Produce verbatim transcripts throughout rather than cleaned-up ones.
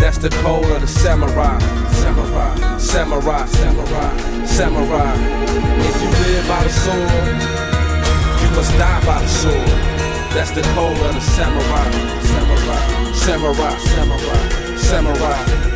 That's the code of the samurai. Samurai, samurai, samurai, samurai. If you live by the sword, you must die by the sword. That's the code of the samurai. Samurai, samurai, samurai, samurai.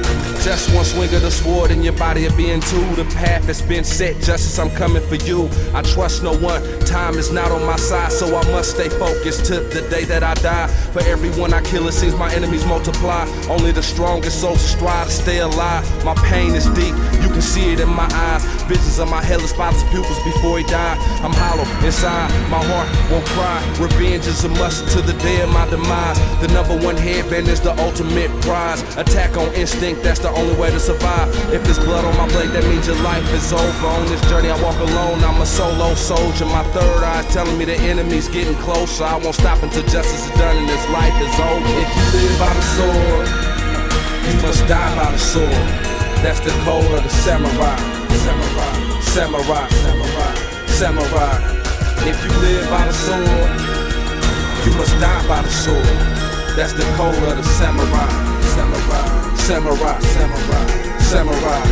Just one swing of the sword and your body will be in two. The path has been set, justice, I'm coming for you. I trust no one, time is not on my side, so I must stay focused to the day that I die. For everyone I kill, it seems my enemies multiply. Only the strongest souls strive to stay alive. My pain is deep, you can see it in my eyes. Visions of my headless father's pupils before he died. I'm hollow inside, my heart won't cry. Revenge is a must to the day of my demise. The number one headband is the ultimate prize. Attack on instinct, that's the only way to survive. If there's blood on my blade, that means your life is over. On this journey I walk alone, I'm a solo soldier. My third eye telling me the enemy's getting closer. I won't stop until justice is done and this life is over. If you live by the sword, you must die by the sword. That's the code of the samurai. Samurai, samurai, samurai, samurai. If you live by the sword, you must die by the sword. That's the code of the samurai. Samurai, samurai, samurai, samurai.